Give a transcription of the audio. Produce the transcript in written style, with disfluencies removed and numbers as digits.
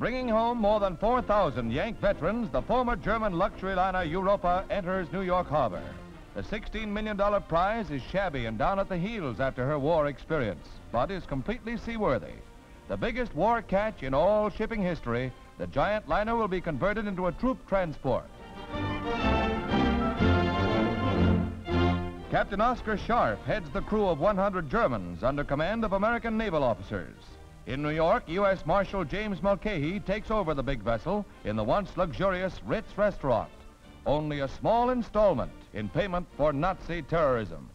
bringing home more than 4,000 Yank veterans, the former German luxury liner Europa enters New York Harbor. The $16 million prize is shabby and down at the heels after her war experience, but is completely seaworthy. The biggest war catch in all shipping history, the giant liner will be converted into a troop transport. Captain Oscar Scharf heads the crew of 100 Germans under command of American naval officers. In New York, U.S. Marshal James MacKay takes over the big vessel in the once luxurious Ritz restaurant. Only a small installment in payment for Nazi terrorism.